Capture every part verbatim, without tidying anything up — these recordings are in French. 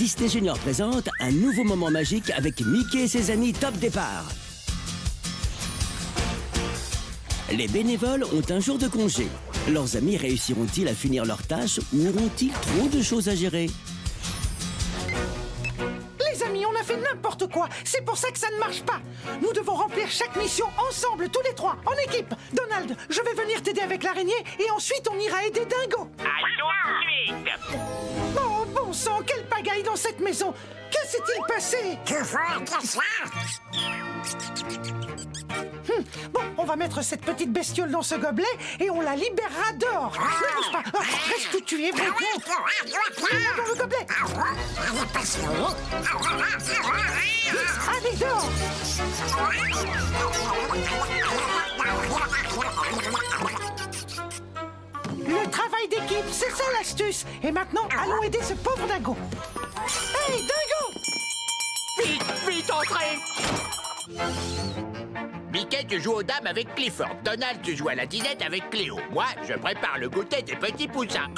Disney Junior présente un nouveau moment magique avec Mickey et ses amis Top Départ. Les bénévoles ont un jour de congé. Leurs amis réussiront-ils à finir leurs tâches ou auront-ils trop de choses à gérer? Les amis, on a fait n'importe quoi. C'est pour ça que ça ne marche pas. Nous devons remplir chaque mission ensemble, tous les trois, en équipe. Donald, je vais venir t'aider avec l'araignée et ensuite on ira aider Dingo. À tout de suite. Oh, bon sang, quelle pagaille dans cette maison. Que s'est-il passé? Que faut que ça? Hum, bon, on va mettre cette petite bestiole dans ce gobelet et on la libérera dehors. Oh, ne bouge pas. Oh, reste où tu es, Bean. Dans le gobelet. Allez, dehors. Le travail d'équipe, c'est ça l'astuce. Et maintenant, allons aider ce pauvre Dingo. Hey, Dingo! Vite, vite, entrez! Mickey, tu joues aux dames avec Clifford. Donald, tu joues à la dinette avec Cléo. Moi, je prépare le goûter des petits poussins.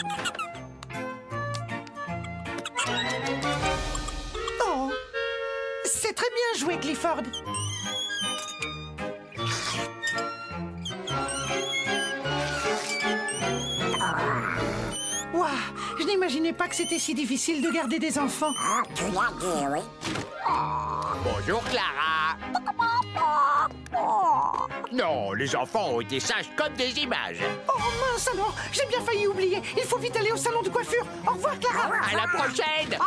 Oh, c'est très bien joué, Clifford. Waouh, je n'imaginais pas que c'était si difficile de garder des enfants. Ah, tu l'as dit, oui. Oh, bonjour, Clara. Non, les enfants ont été sages comme des images. Oh mince alors, j'ai bien failli oublier. Il faut vite aller au salon de coiffure. Au revoir, Clara. À la prochaine.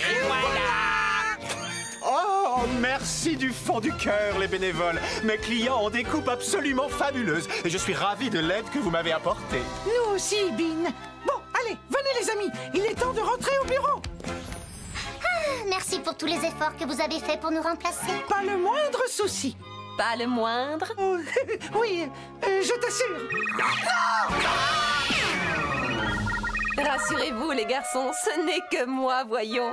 Et, Et voilà. Oh, merci du fond du cœur, les bénévoles. Mes clients ont des coupes absolument fabuleuses. Et je suis ravi de l'aide que vous m'avez apportée. Nous aussi, Bean. Bon, allez, venez les amis. Il est temps de rentrer au bureau. Merci pour tous les efforts que vous avez faits pour nous remplacer. Pas le moindre souci. Pas le moindre. Oui, euh, je t'assure. Non! Rassurez-vous, les garçons, ce n'est que moi, voyons.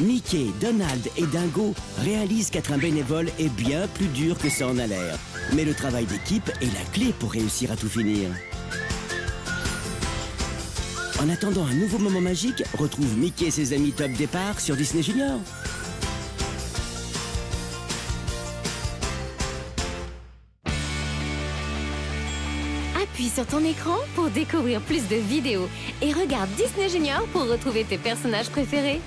Mickey, Donald et Dingo réalisent qu'être un bénévole est bien plus dur que ça en a l'air. Mais le travail d'équipe est la clé pour réussir à tout finir. En attendant un nouveau moment magique, retrouve Mickey et ses amis Top Départ sur Disney Junior. Appuie sur ton écran pour découvrir plus de vidéos et regarde Disney Junior pour retrouver tes personnages préférés.